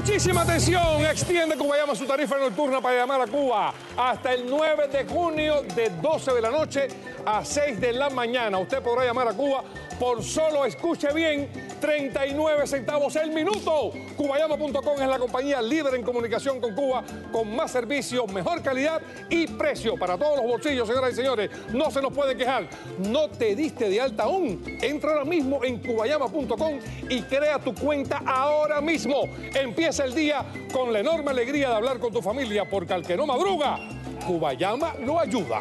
Muchísima atención, extiende Cuballama su tarifa nocturna para llamar a Cuba hasta el 9 de junio de 12 de la noche a 6 de la mañana. Usted podrá llamar a Cuba por solo, escuche bien, 39 centavos el minuto. Cuballama.com es la compañía líder en comunicación con Cuba, con más servicios, mejor calidad y precio para todos los bolsillos, señoras y señores. No se nos puede quejar. ¿No te diste de alta aún? Entra ahora mismo en Cuballama.com y crea tu cuenta ahora mismo. Empieza el día con la enorme alegría de hablar con tu familia, porque al que no madruga, Cuballama lo ayuda.